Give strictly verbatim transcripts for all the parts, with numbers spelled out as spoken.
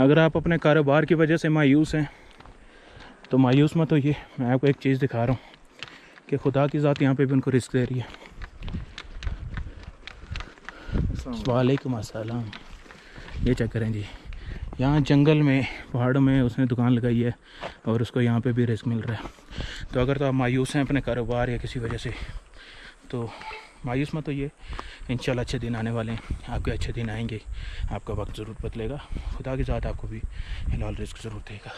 अगर आप अपने कारोबार की वजह से मायूस हैं तो मायूस मत होइए। मैं आपको एक चीज़ दिखा रहा हूँ कि खुदा की ज़ात यहाँ पे भी उनको रिस्क दे रही है। वालेकुम अस्सलाम। ये चेक करें जी, यहाँ जंगल में पहाड़ों में उसने दुकान लगाई है और उसको यहाँ पे भी रिस्क मिल रहा है। तो अगर तो आप मायूस हैं अपने कारोबार या किसी वजह से तो मायूस मत होइए। इंशाल्लाह अच्छे दिन आने वाले हैं, आपके अच्छे दिन आएंगे, आपका वक्त ज़रूर बदलेगा। खुदा के साथ आपको भी हिलाल रिस्क ज़रूर देगा।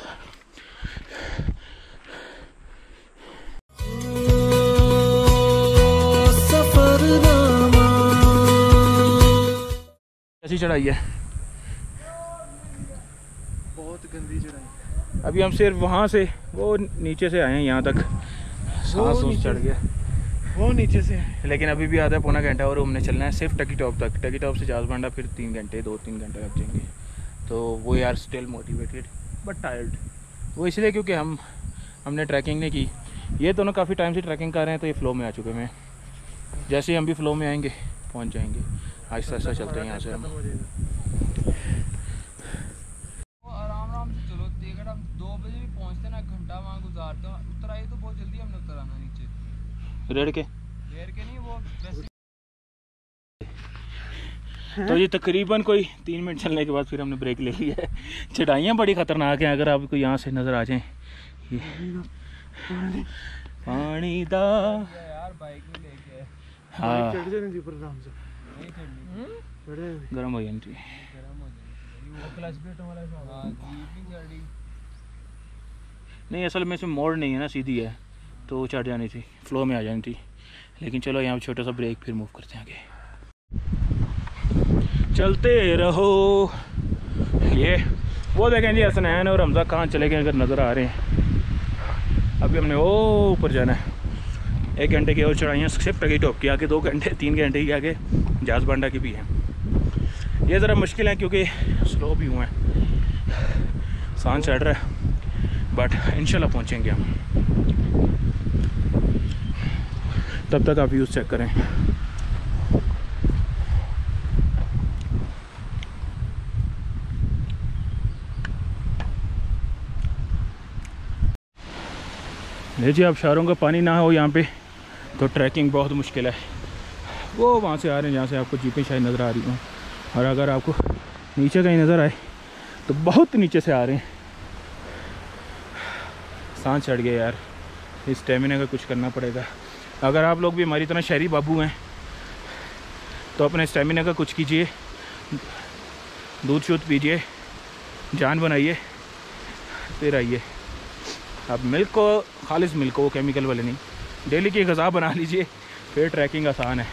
कैसी चढ़ाई है? बहुत गंदी चढ़ाई। अभी हम सिर्फ वहाँ से वो नीचे से आए हैं यहाँ तक, सांस उस चढ़ गया वो नीचे से, लेकिन अभी भी आधा पौना घंटा और हमने चलना है सिर्फ टकी टॉप तक। टकी टॉप से जहाज बांडा फिर तीन घंटे दो तीन घंटे लग जाएंगे। तो वो यार स्टिल मोटिवेटेड बट टायर्ड, वो इसलिए क्योंकि हम हमने ट्रैकिंग नहीं की। ये दोनों काफ़ी टाइम से ट्रैकिंग कर रहे हैं तो ये फ़्लो में आ चुके हैं। जैसे ही हम भी फ़्लो में आएंगे पहुंच जाएंगे। आहिस्ता आहिस्ता चलते हैं यहाँ से हम। आराम आराम से चलो, देखा हम दो बजे भी पहुँचते ना, घंटा वहाँ गुजारते हैं। उतर आइए तो बहुत जल्दी हमने उतर आना नीचे रेड़ के, रेड़ के नहीं वो। तो ये तकरीबन कोई तीन मिनट चलने के बाद फिर हमने ब्रेक ले लिया है। चढ़ाइयाँ बड़ी ख़तरनाक हैं, अगर आपको यहाँ से नज़र आ जाए ये पानी दा यार बाइक में लेके हाँ चढ़ जाने जी, पर आराम से नहीं चढ़नी, गरम हो जाएगी, गरम हो जाएगी वो क्लच प्लेट वाला हां जीप गाड़ी नहीं। असल में इसमें मोड़ नहीं है ना, सीधी है तो चढ़ जानी थी, फ्लो में आ जानी थी। लेकिन चलो यहाँ पे छोटा सा ब्रेक फिर मूव करते हैं आगे। चलते रहो। ये वो देखें जी हसनैन और हमजा कहाँ चले गए, अगर नज़र आ रहे हैं। अभी हमने वो ऊपर जाना है, एक घंटे की और चढ़ाइयाँ सिर्फ टकी टॉप की आके, दो घंटे तीन घंटे की आके जहाज बांडा की भी हैं। ये ज़रा मुश्किल है क्योंकि स्लो भी हुए हैं, सांस चढ़ रहा है, बट इंशाल्लाह पहुँचेंगे हम। तब तक आप व्यूज़ चेक करें। देखिए आप, शहरों का पानी ना हो यहाँ पे तो ट्रैकिंग बहुत मुश्किल है। वो वहाँ से आ रहे हैं जहाँ से आपको जीपें शायद नज़र आ रही हों, और अगर आपको नीचे कहीं नज़र आए तो बहुत नीचे से आ रहे हैं। सांस चढ़ गए यार, इस स्टेमिना का कुछ करना पड़ेगा। अगर आप लोग भी हमारी तरह शहरी बाबू हैं तो अपने स्टेमिना का कुछ कीजिए, दूध शूध पीजिए, जान बनाइए, फिर आइए। आप मिल्क को, खालिस मिल्क को, केमिकल वाले नहीं, डेली की गज़ा बना लीजिए, फिर ट्रैकिंग आसान है।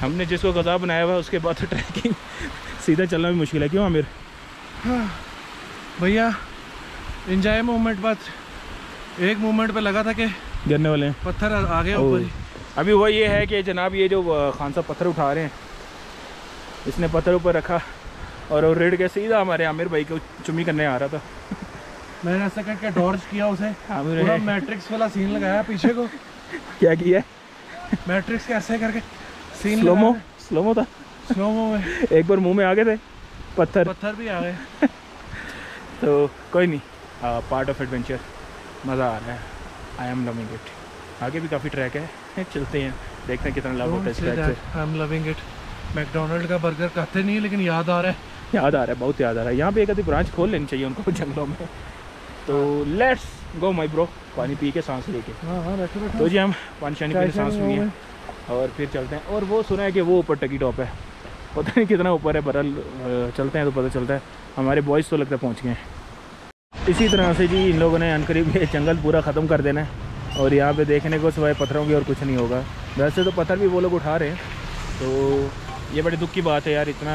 हमने जिसको गज़ा बनाया हुआ उसके बाद ट्रैकिंग सीधा चलना भी मुश्किल है। क्यों आमिर? हाँ भैया, इंजॉय मोमेंट बाद एक मोमेंट पे लगा था कि गिरने वाले हैं, पत्थर आ गया ऊपर। अभी वह ये है कि जनाब ये जो खान साहब पत्थर उठा रहे हैं, इसने पत्थर ऊपर रखा और वो रेड के सीधा हमारे आमिर भाई को चुम्मी करने आ रहा था। मैंने ऐसा करके डॉर्ज किया उसे, पूरा मैट्रिक्स वाला सीन लगाया पीछे को। क्या किया? मैट्रिक्स के ऐसे करके सीन, स्लोमो स्लोमो था, स्लोमो में एक बार मुँह में आ गए थे पत्थर, पत्थर भी आ गए। तो कोई नहीं, पार्ट ऑफ एडवेंचर, मज़ा आ रहा है। I am loving it. आगे भी काफ़ी ट्रैक है, चलते हैं देखते हैं कितना लाभ होता है इस ट्रैक से। I am loving it. McDonald का बर्गर कहते नहीं है लेकिन याद आ रहा है, याद आ रहा है, बहुत याद आ रहा है। यहाँ पे एक आधी ब्रांच खोल लेनी चाहिए उनको जंगलों में। तो लेट्स गो माई ब्रो, पानी पी के सांस लेके। हाँ हाँ बैठो बैठो। तो जी हम पानी शानी पी के सांस लिए और फिर चलते हैं। और वो सुना है कि वो ऊपर टकी टॉप है, पता नहीं कितना ऊपर है, बरल चलते हैं तो पता चलता है। हमारे बॉयज़ तो लगता है पहुँच गए हैं। इसी तरह से जी इन लोगों ने अनकरीब ये जंगल पूरा ख़त्म कर देना है और यहाँ पे देखने को सिवाय पत्थरों के और कुछ नहीं होगा। वैसे तो पत्थर भी वो लोग उठा रहे हैं, तो ये बड़े दुख की बात है यार, इतना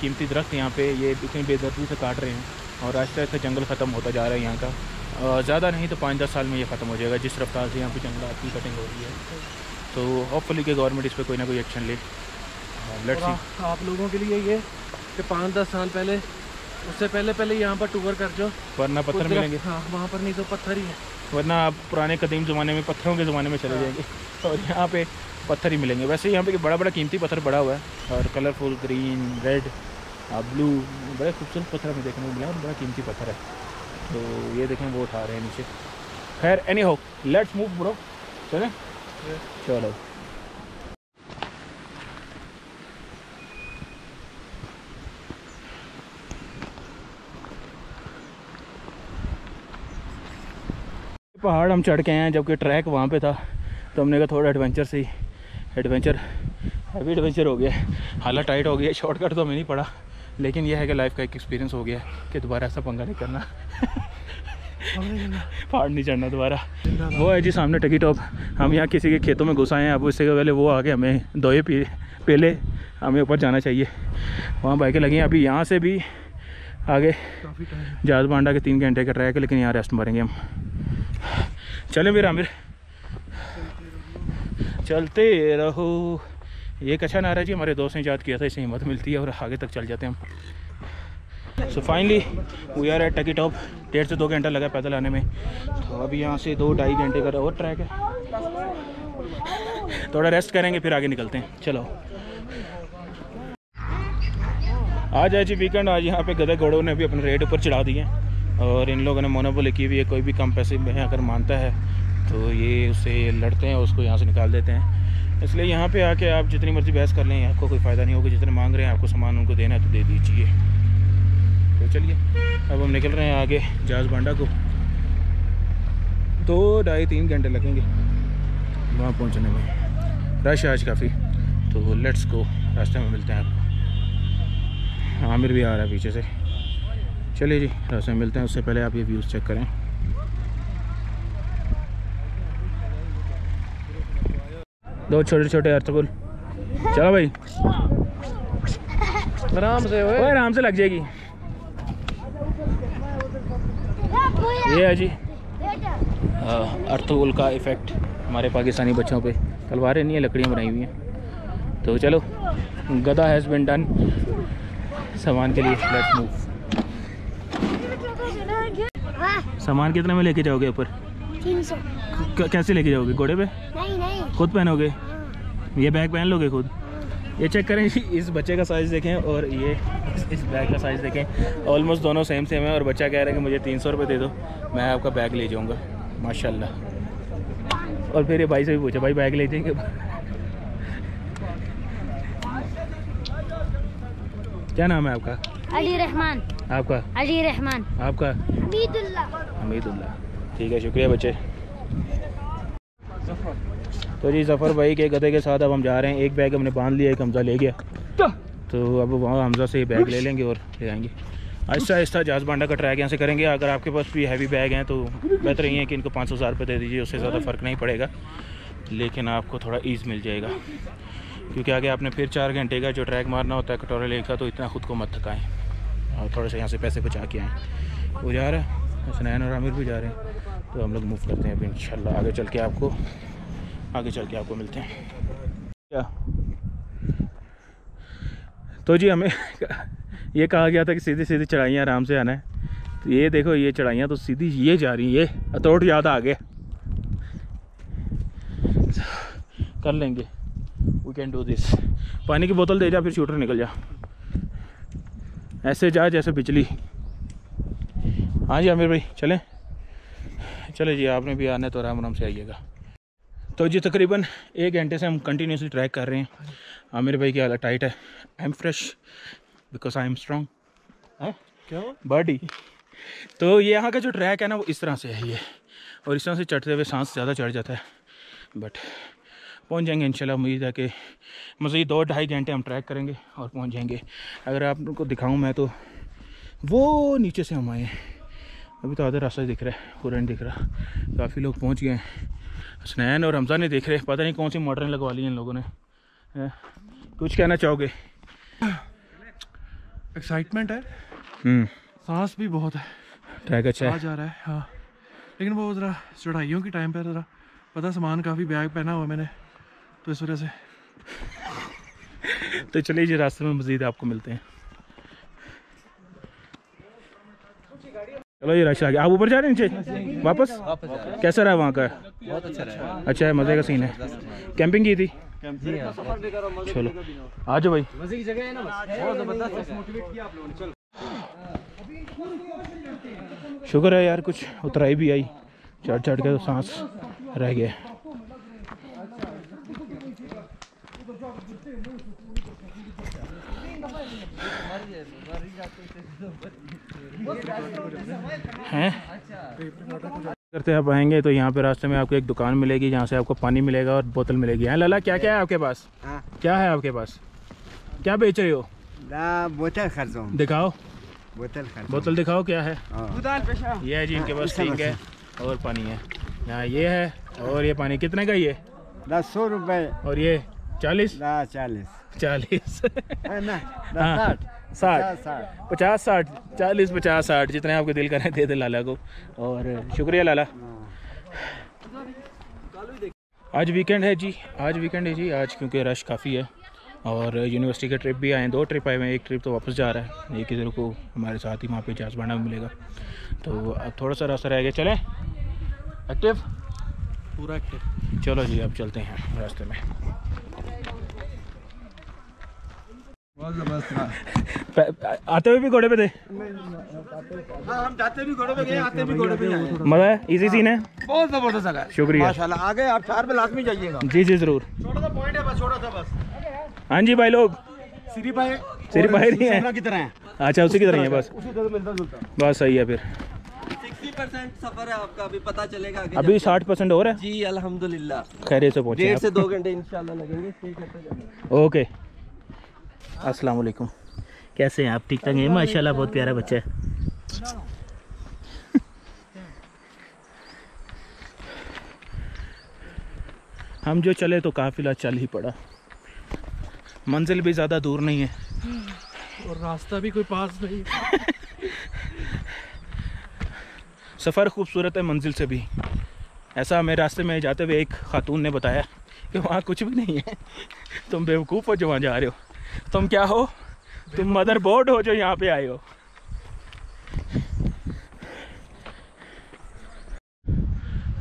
कीमती दरख्त यहाँ पे ये इतनी बेदर्दी से काट रहे हैं और आहिस्ता आहिस्ता जंगल ख़त्म होता जा रहा है यहाँ का। ज़्यादा नहीं तो पाँच दस साल में ये ख़त्म हो जाएगा जिस रफ्तार से यहाँ पर जंगलात की कटिंग हो रही है। तो होपफुली कि गवर्नमेंट इस पर कोई ना कोई एक्शन ले। आप लोगों के लिए ये कि पाँच दस साल पहले, उससे पहले पहले यहाँ पर टूर कर जाओ वरना पत्थर मिलेंगे। हाँ वहाँ पर नहीं तो पत्थर ही है, वरना आप पुराने कदीम ज़माने में पत्थरों के ज़माने में चले हाँ। जाएंगे और यहाँ पे पत्थर ही मिलेंगे। वैसे यहाँ पे बड़ा बड़ा कीमती पत्थर पड़ा हुआ है और कलरफुल ग्रीन, रेड, ब्लू, बड़ा खूबसूरत पत्थर हमें देखने को मिला और बड़ा कीमती पत्थर है। तो ये देखें वो उठा रहे हैं नीचे। खैर एनी हो लेट्स मूव ब्रो, चलें चलो। पहाड़ हम चढ़ के आए हैं जबकि ट्रैक वहाँ पे था, तो हमने कहा थोड़ा एडवेंचर से ही एडवेंचर हैवी एडवेंचर हो गया है। हालत टाइट हो गई है, शॉर्टकट तो हमें नहीं पड़ा, लेकिन यह है कि लाइफ का एक एक्सपीरियंस हो गया है कि दोबारा ऐसा पंगा नहीं करना पहाड़ नहीं चढ़ना दोबारा। वो है जी सामने टकी टॉप। हम यहाँ किसी के खेतों में घुस आए हैं, अब उससे पहले वो आगे हमें दोए पहले हमें ऊपर जाना चाहिए, वहाँ बाइकें लगी हैं। अभी यहाँ से भी आगे जहाज बांडा के तीन घंटे का ट्रैक है, लेकिन यहाँ रेस्ट मारेंगे हम। चले मेरा आमिर चलते रहो, ये एक अच्छा नारा जी हमारे दोस्त ने याद किया था, इससे हिम्मत मिलती है और आगे तक चल जाते हैं हम। So finally we are at टकी टॉप। डेढ़ से दो घंटा लगा पैदल आने में, तो अभी यहाँ से दो ढाई घंटे का और ट्रैक है, थोड़ा रेस्ट करेंगे फिर आगे निकलते हैं। चलो आज है जी वीकेंड, आज यहाँ पे गधे घोड़ों ने भी अपने रेट ऊपर चढ़ा दिए हैं और इन लोगों ने मोनोपोली की हुई है, कोई भी कम पैसे में अगर मानता है तो ये उससे लड़ते हैं और उसको यहाँ से निकाल देते हैं। इसलिए यहाँ पे आके आप जितनी मर्ज़ी बहस कर लें आपको कोई फ़ायदा नहीं होगा, जितने मांग रहे हैं आपको सामान उनको देना है तो दे दीजिए। तो चलिए अब हम निकल रहे हैं आगे जहाज बांडा को, दो ढाई तीन घंटे लगेंगे वहाँ पहुँचने में। रश है आज काफ़ी, तो लेट्स गो, रास्ते में मिलते हैं आपको। आमिर भी आ रहा है पीछे से। चलिए जी रास्ते में मिलते हैं, उससे पहले आप ये व्यूज़ चेक करें। दो छोटे छोटे अर्थबुल। चलो भाई आराम से, ओए आराम से लग जाएगी। ये है जी अर्थबुल का इफ़ेक्ट हमारे पाकिस्तानी बच्चों पे। तलवारें नहीं है, लकड़ियाँ बनाई हुई हैं। तो चलो गधा हैज़ बिन डन सामान के लिए। Let's move. सामान कितने में लेके जाओगे ऊपर? तीन सौ। कैसे लेके जाओगे, घोड़े पे? नहीं नहीं, खुद पहनोगे? ये बैग पहन लोगे खुद? ये चेक करें, इस बच्चे का साइज़ देखें और ये इस बैग का साइज़ देखें, ऑलमोस्ट दोनों सेम सेम है। और बच्चा कह रहा है कि मुझे तीन सौ रुपये दे दो, मैं आपका बैग ले जाऊँगा। माशाल्लाह। और फिर ये भाई से भी पूछा, भाई बैग ले जाएंगे? क्या नाम है आपका? अली रहमान। आपका? अली रहमान। आपका? हमीदुल्ला। ठीक है, शुक्रिया बच्चे। तो जी ज़फ़र भाई के गधे के साथ अब हम जा रहे हैं। एक बैग हमने बांध लिया, एक हमजा ले गया, तो अब वहाँ हमजा से बैग ले लेंगे और ले आएंगे। आहिस्ता आहिस्ता जहाज बांडा का ट्रैक यहाँ से करेंगे। अगर आपके पास भी हैवी बैग हैं तो बेहतर ही है कि इनको पाँच सौ हज़ार रुपये दे दीजिए, उससे ज़्यादा फ़र्क नहीं पड़ेगा, लेकिन आपको थोड़ा ईज़ मिल जाएगा, क्योंकि आगे आपने फिर चार घंटे का जो ट्रैक मारना होता है कटोरा लेक का, तो इतना ख़ुद को मत थकाएँ और थोड़ा सा यहाँ से पैसे बचा के आएँ। वो जा रहा है, सुनैन और आमिर भी जा रहे हैं, तो हम लोग मूव करते हैं अभी इंशाल्लाह। आगे चल के आपको आगे चल के आपको मिलते हैं क्या। तो जी हमें ये कहा गया था कि सीधी सीधी चढ़ाइयाँ, आराम से आना है। तो ये देखो ये चढ़ाइयाँ तो सीधी ये जा रही है, ये अतोड़ याद आ गया, कर लेंगे, वी कैन डू दिस। पानी की बोतल दे जा, फिर शूटर निकल जा, ऐसे जा जैसे बिजली। हाँ जी आमिर भाई चलें। चले जी, आपने भी आना है तो आराम आराम से आइएगा। तो जी तकरीबन एक घंटे से हम कंटिन्यूसली ट्रैक कर रहे हैं। आमिर भाई की हालत टाइट है। I am fresh because I am strong क्या बॉडी। तो ये यहाँ का जो ट्रैक है ना वो इस तरह से है ये, और इस तरह से चढ़ते हुए सांस ज़्यादा चढ़ जाता है, बट पहुँच जाएंगे इंशाल्लाह। उम्मीद है कि मज़ीद दो ढाई घंटे हम ट्रैक करेंगे और पहुँच जाएंगे। अगर आपको दिखाऊँ मैं तो वो नीचे से हम आए, अभी तो आधा रास्ता दिख रहा है, पूरा नहीं दिख रहा। काफ़ी लोग पहुँच गए हैं, हसनैन और हमजा नहीं देख रहे, पता नहीं कौन सी मोटरें लगवा ली इन लोगों ने। कुछ कहना चाहोगे? एक्साइटमेंट है, सांस भी बहुत है, ट्रैक अच्छा है जा रहा है हाँ, लेकिन वो ज़रा चढ़ाइयों के टाइम पर ज़रा पता, सामान काफ़ी बैग पहना हुआ मैंने, तो इस वजह से तो चलिए जी रास्ते में मज़ीद आपको मिलते हैं। चलो ये रास्ता आगे, आप ऊपर जा रहे हैं नीचे वापस? कैसा रहा वहाँ का? बहुत अच्छा रहा। अच्छा है, मज़े का सीन है। कैंपिंग की थी? चलो आ जाओ भाई, मज़े की जगह है ना, बहुत ज़बरदस्त मोटिवेट किया आप लोगों ने। चलो शुक्र है यार कुछ उतराई भी आई, चढ़ चढ़ के तो सांस रह गया। हैं करते आप आएंगे तो यहाँ पे रास्ते में आपको एक दुकान मिलेगी जहाँ से आपको पानी मिलेगा और बोतल मिलेगी। हैं लाला, क्या क्या है आपके पास? हाँ क्या है आपके पास, क्या बेच रहे हो? बोतल खरीदो, दिखाओ बोतल, बोतल दिखाओ क्या है। यह है जी इनके पास, ठीक है, और पानी है यहाँ, ये है और ये पानी कितने का? ये दस सौ रुपये और ये चालीस चालीस चालीस साठ साठ पचास साठ चालीस पचास साठ जितने आपके दिल करें दे दे लाला को। और शुक्रिया लाला। आज वीकेंड है जी, आज वीकेंड है जी, आज क्योंकि रश काफ़ी है और यूनिवर्सिटी के ट्रिप भी आए, दो ट्रिप आए हैं, एक ट्रिप तो वापस जा रहा है, एक इधर को हमारे साथ ही वहाँ पे जहाज बांडा मिलेगा, तो अब थोड़ा सा रास्ता रह गया। चलें एक्टिव पूरा एक्टिव, चलो जी अब चलते हैं रास्ते में। आते हुए भी घोड़े पे थे, हम जाते भी घोड़े पे गए, आते भी घोड़े पे गए, मजा है, इजी सीन है, बहुत जबरदस्त जगह है, शुक्रिया माशाल्लाह। आगे आप चार पे लाजमी जाइएगा। जी जी जरूर, छोटा सा पॉइंट है बस, छोटा सा बस। हाँ जी भाई लोग, सिरी भाई सिरी भाई नहीं है की तरह है, अच्छा उसी की तरह है बस, बस सही है। फिर साठ परसेंट सफर है आपका, अभी पता चलेगा आगे अभी साठ परसेंट हो रहा है जी अल्हम्दुलिल्लाह, खैर से पहुंचे डेढ़ से दो घंटे इंशाल्लाह लगेंगे। ओके अस्सलाम वालेकुम, कैसे हैं आप? ठीक ठाक हैं माशाल्लाह, बहुत प्यारा बच्चा है। हम जो चले तो काफिला चल ही पड़ा, मंजिल भी ज़्यादा दूर नहीं है और रास्ता भी कोई पास नहीं है। सफ़र खूबसूरत है मंजिल से भी, ऐसा हमें रास्ते में जाते हुए एक खातून ने बताया कि वहाँ कुछ भी नहीं है, तुम बेवकूफ़ हो जो वहाँ जा रहे हो, तुम क्या हो, तुम मदर बोर्ड हो जो यहाँ पे आए हो।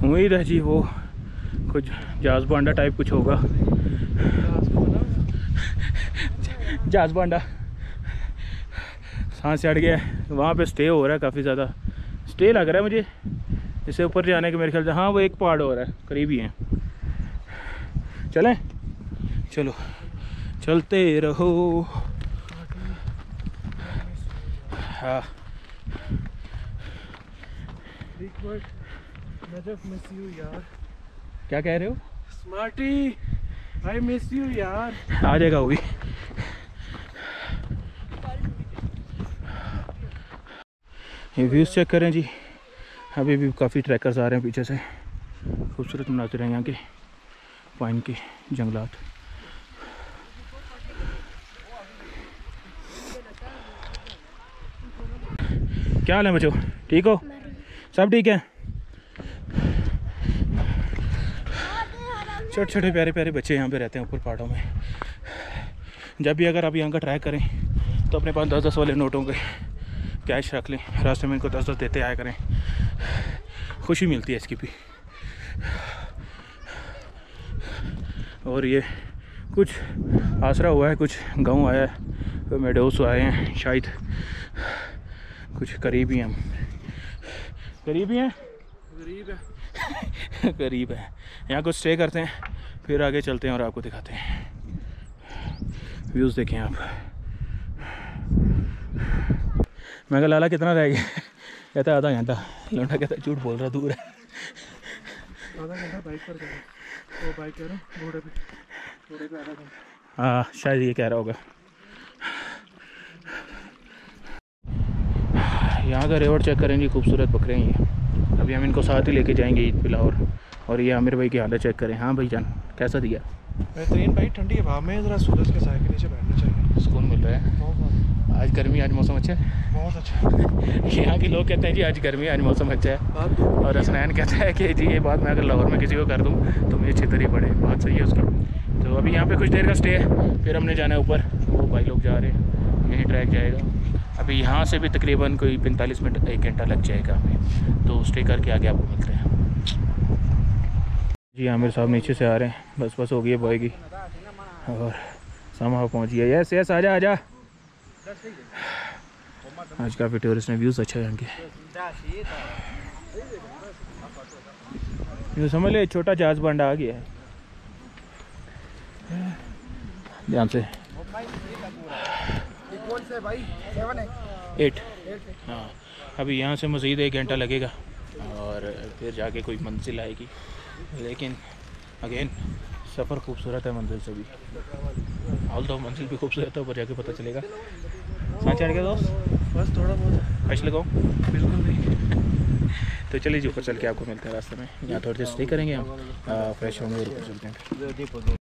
उम्मीद है जी वो कुछ जहाज बांडा टाइप कुछ होगा, जहाज बांडा। सांस चढ़ गया, वहाँ पे स्टे हो रहा है, काफ़ी ज़्यादा स्टे लग रहा है मुझे, इससे ऊपर जाने के मेरे ख्याल से हाँ वो एक पहाड़ हो रहा है करीबी है। चलें, चलो चलते रहो। हाँ क्या कह रहे हो स्मार्टी? आई मिस यू यार। आ जाएगा वो भी। ये व्यूज़ चेक करें जी, अभी भी काफ़ी ट्रैकर्स आ रहे हैं पीछे से, खूबसूरत मनाज़िर हैं यहाँ के, पाइन के जंगलात। क्या हाल है बच्चों, ठीक हो? सब ठीक है, छोटे छोटे प्यारे प्यारे बच्चे यहाँ पे रहते हैं ऊपर पहाड़ों में। जब भी अगर आप यहाँ का ट्रैक करें तो अपने पास दस दस वाले नोट होंगे, कैश रख लें, रास्ते में इनको दस दस देते आया करें, खुशी मिलती है इसकी भी। और ये कुछ आसरा हुआ है, कुछ गांव आया है, तो मेडोस आए हैं शायद, कुछ करीबी हम करीबी हैं गरीब है गरीब है यहाँ कुछ स्टे करते हैं, फिर आगे चलते हैं और आपको दिखाते हैं। व्यूज़ देखें आप, मैं कहा लाला कितना रह गया? कहता है आधा घंटा। लौंडा कहता झूठ बोल रहा, दूर है आधा घंटा। बाइक पर वो बाइक करो, घोड़े पे घोड़े पे आधा घंटा। हाँ शायद ये कह रहा होगा। यहाँ का रेवड़ चेक करेंगे, खूबसूरत बकरे हैं, अभी हम इनको साथ ही लेके जाएंगे ईद पे लाहौर। और ये आमिर भाई की हालत चेक करें। हाँ भाई जान कैसा दिया? बेहतरीन भाई, ठंडी हवा में ज़रा सूरज के साए के नीचे बैठना चाहिए, सुकून मिल रहा है। आज गर्मी, आज मौसम अच्छा है, बहुत अच्छा। यहाँ के लोग कहते हैं जी आज गर्मी, आज मौसम अच्छा है, और हसनैन कहता है कि जी ये बात मैं अगर लाहौर में किसी को कर दूँ तो मुझे छितर ही पड़े। बात सही है उसका। तो अभी यहाँ पे कुछ देर का स्टे है, फिर हमने जाना है ऊपर, वो भाई लोग जा रहे हैं, यही ट्रैक जाएगा। अभी यहाँ से भी तकरीबन कोई पैंतालीस मिनट एक घंटा लग जाएगा हमें, तो स्टे करके आगे आपको मिलते हैं जी। आमिर साहब नीचे से आ रहे हैं, बस बस हो गई है बॉय की, और सामा पहुँच गया। यस यस आ जा आ जा। आज काफ़ी टूरिस्ट ने व्यूज़ अच्छा है उनके, यूँ समझ ले छोटा जहाज बांडा आ गया है। ध्यान से एट हाँ, अभी यहाँ से मज़ीद एक घंटा लगेगा और फिर जाके कोई मंजिल आएगी, लेकिन अगेन सफ़र खूबसूरत है मंजिल से भी, ऑल दो मंजिल भी खूबसूरत है, ऊपर जाके पता चलेगा। साँच चढ़ के दोस्त बस थोड़ा बहुत अच्छा लगाओ, बिल्कुल नहीं। तो चलिए जी ऊपर चल के आपको मिलते हैं रास्ते में, यहाँ थोड़ी देर स्टे करेंगे हम, फ्रेश होंगे और ऊपर चलते हैं।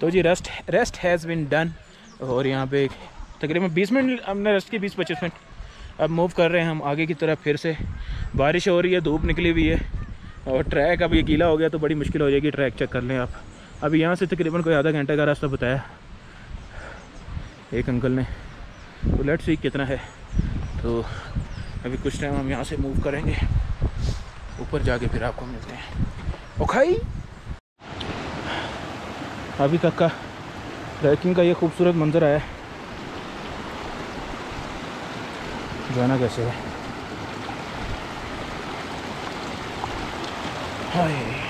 तो जी rest rest has been done, और यहाँ पे तकरीबन बीस मिनट हमने रेस्ट की, बीस पच्चीस मिनट। अब मूव कर रहे हैं हम आगे की तरफ, फिर से बारिश हो रही है, धूप निकली हुई है और ट्रैक अब ये गीला हो गया तो बड़ी मुश्किल हो जाएगी, ट्रैक चेक कर लें आप। अभी यहाँ से तकरीबन कोई आधा घंटे का रास्ता बताया एक अंकल ने, तो लेट्स सी कितना है। तो अभी कुछ टाइम हम यहाँ से मूव करेंगे, ऊपर जाके फिर आपको मिलते हैं। ओखाई अभी तक का ट्रैकिंग का ये खूबसूरत मंजर आया, जाना कैसे है। हाय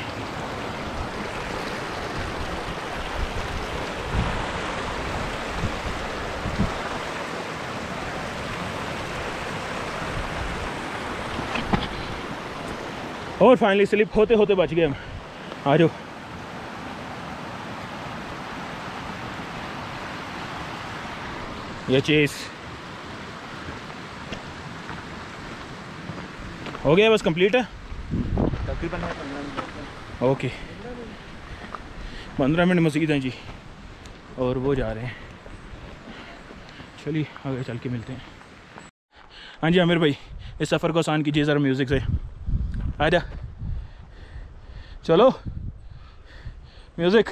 और फाइनली स्लिप होते होते बच गए हम। आ जाओ ये चीज़ हो गया, बस कंप्लीट है तकरीबन। ओके पंद्रह मिनट मज़ीद हैं जी और वो जा रहे हैं, चलिए आगे चल के मिलते हैं। हाँ जी आमिर भाई, इस सफ़र को आसान कीजिए ज़रा म्यूज़िक से। आ जा चलो म्यूज़िक।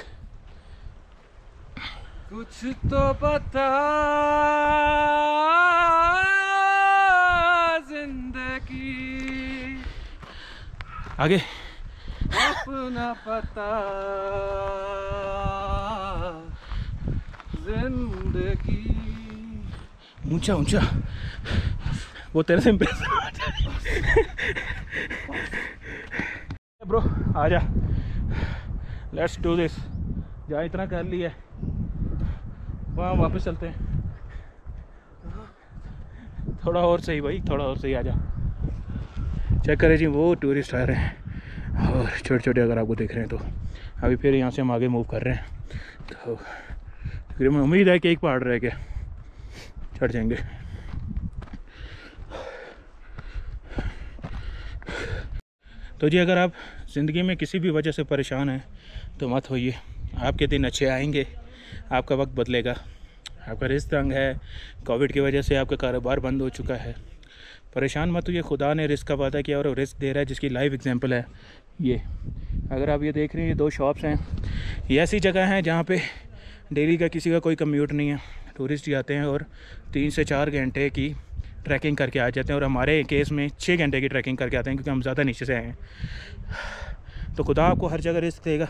कुछ तो पता जिंदगी, आगे अपना पता जिंदगी। ऊंचा ऊंचा वो तेरे से इम्प्रेस ब्रो। आजा लेट्स डू दिस, जा इतना कर लिया वहाँ वापस चलते हैं। थोड़ा और सही भाई, थोड़ा और सही। आजा चेक करें जी वो टूरिस्ट आ रहे हैं और छोटे छोटे अगर आपको देख रहे हैं तो। अभी फिर यहाँ से हम आगे मूव कर रहे हैं, तो तकरीबन उम्मीद है कि एक पहाड़ रह गया, चढ़ जाएंगे। तो जी अगर आप ज़िंदगी में किसी भी वजह से परेशान हैं तो मत होइए, आपके दिन अच्छे आएंगे, आपका वक्त बदलेगा। आपका रिस्क तंग है, कोविड की वजह से आपका कारोबार बंद हो चुका है, परेशान मत हुए। खुदा ने रिस्क का वादा किया और रिस्क दे रहा है, जिसकी लाइव एग्जांपल है ये। अगर आप ये देख रहे हैं, ये दो शॉप्स हैं, ये ऐसी जगह हैं जहाँ पे डेली का किसी का कोई कम्यूट नहीं है, टूरिस्ट जाते हैं और तीन से चार घंटे की ट्रैकिंग करके आ जाते हैं, और हमारे केस में छः घंटे की ट्रैकिंग करके आते हैं क्योंकि हम ज़्यादा नीचे से आए हैं। तो खुदा आपको हर जगह रिस्क देगा,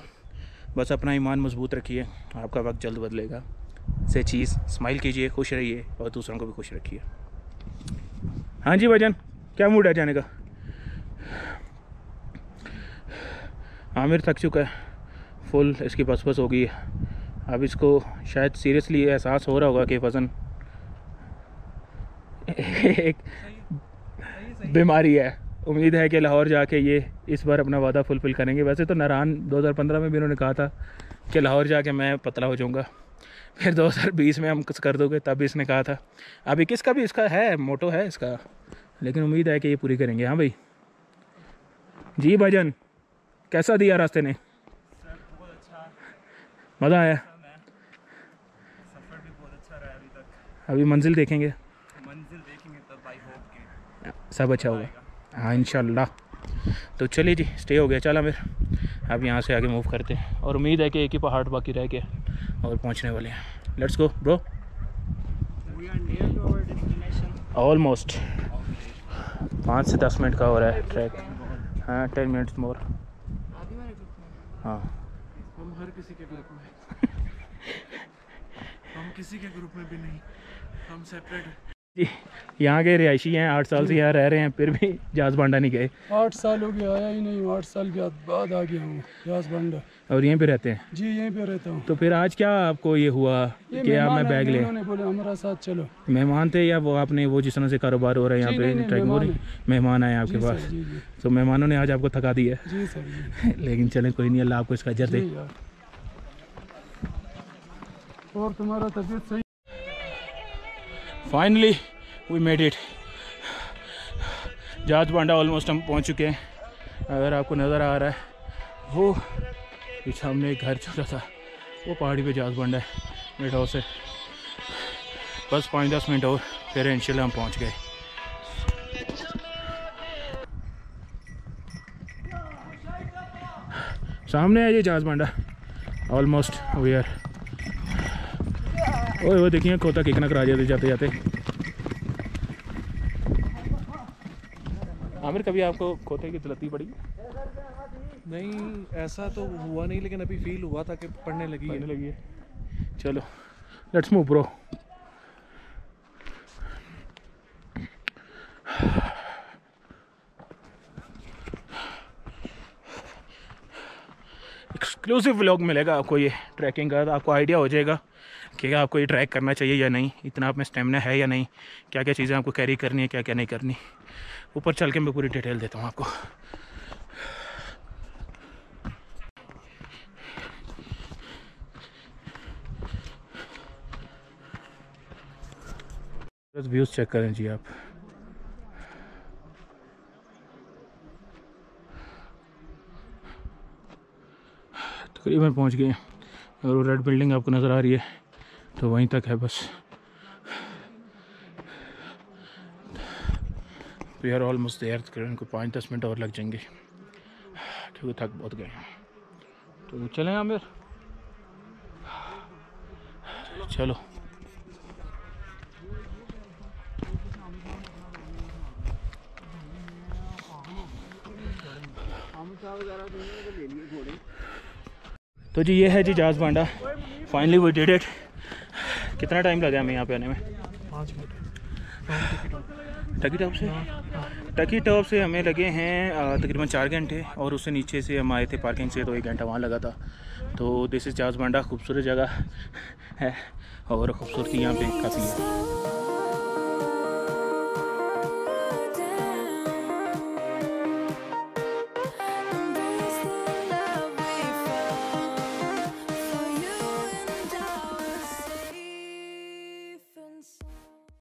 बस अपना ईमान मजबूत रखिए, आपका वक्त जल्द बदलेगा। से चीज़ स्माइल कीजिए, खुश रहिए और दूसरों को भी खुश रखिए। हाँ जी भाईजान, क्या मूड है जाने का? आमिर थक चुका है, फुल इसकी बस बस हो गई है। अब इसको शायद सीरियसली एहसास हो रहा होगा कि वज़न एक बीमारी है। उम्मीद है कि लाहौर जाके ये इस बार अपना वादा फुलफ़िल करेंगे। वैसे तो नारान दो हज़ार पंद्रह में भी उन्होंने कहा था कि लाहौर जाके मैं पतला हो जाऊंगा, फिर दो हज़ार बीस में हम कुछ कर दोगे, तब इसने कहा था। अब इक्कीस का भी इसका है, मोटो है इसका, लेकिन उम्मीद है कि ये पूरी करेंगे। हाँ भाई जी भाईजान, कैसा दिया रास्ते ने? मज़ा आया? अभी मंजिल देखेंगे, सब अच्छा होगा। हाँ इंशाल्लाह। तो चलिए जी स्टे हो गया। चला मेरे अब यहाँ से आगे मूव करते हैं, और उम्मीद है कि एक ही पहाड़ बाकी रह गया और पहुँचने वाले हैं। लेट्स गो ब्रो, ऑलमोस्ट पाँच से दस मिनट का हो रहा है ट्रैक। हाँ टेन मिनट्स मोर। हाँ हम हर किसी के ग्रुप में किसी के ग्रुप में भी नहीं, हम सेपरेट हैं जी। यहाँ के रिहायशी हैं, आठ साल से यहाँ रह रहे हैं, फिर भी जहाज बांडा नहीं गए। आठ साल हो गया, आया ही नहीं, आठ साल के बाद आ गया हूँ जहाज बांडा। और यहीं पे रहते हैं जी? यहीं पे रहता हूँ। तो फिर आज क्या आपको ये हुआ कि आप मैं बैग ले? बोले हमारा साथ चलो। मेहमान थे या वो आपने वो जिस तरह से कारोबार हो रहा है यहाँ पे, मेहमान आए आपके पास? तो मेहमानों ने आज आपको थका दिया है, लेकिन चले कोई नहीं, अल्लाह आपको इसका अजर दे। और तुम्हारा तबीयत सही? Finally we made it. जहाज बांडा ऑलमोस्ट हम पहुंच चुके हैं। अगर आपको नज़र आ रहा है वो इस सामने एक घर छोटा था, वो पहाड़ी पे जहाज बांडा है, मेट हाउस है। बस पाँच दस मिनट और फिर इंशाल्लाह हम पहुंच गए। सामने है ये जहाज बांडा, ऑलमोस्ट वी आर। ओए वो देखिए खोता कितना करा जाते जाते जाते। आमिर, कभी आपको खोते की तलती पड़ी? नहीं, ऐसा तो हुआ नहीं, लेकिन अभी फील हुआ था कि पड़ने लगी है। लगी है। चलो let's move bro. Exclusive vlog मिलेगा आपको ये ट्रैकिंग का, आपको आइडिया हो जाएगा कि आपको ये ट्रैक करना चाहिए या नहीं, इतना आप में स्टेमिना है या नहीं, क्या क्या चीज़ें आपको कैरी करनी है, क्या क्या नहीं करनी। ऊपर चल के मैं पूरी डिटेल देता हूँ आपको। बस व्यूज़ चेक करें जी आप। तकरीबन पहुँच गए, और वो रेड बिल्डिंग आपको नज़र आ रही है तो वहीं तक है बस। We are almost there. को पाँच दस मिनट और लग जाएंगे क्योंकि थक बहुत गए। तो चलें आमिर? चलो तो जी ये है जी जहाज बांडा। Finally we did it. कितना टाइम लगा हमें यहाँ पे आने में? पाँच मिनट। टकी टॉप से टकी टॉप से हमें लगे हैं तकरीबन चार घंटे, और उससे नीचे से हम आए थे पार्किंग से, तो एक घंटा वहाँ लगा था। तो दिस इज़ जहाज बांडा, खूबसूरत जगह है और ख़ूबसूरती यहाँ पे काफ़ी है।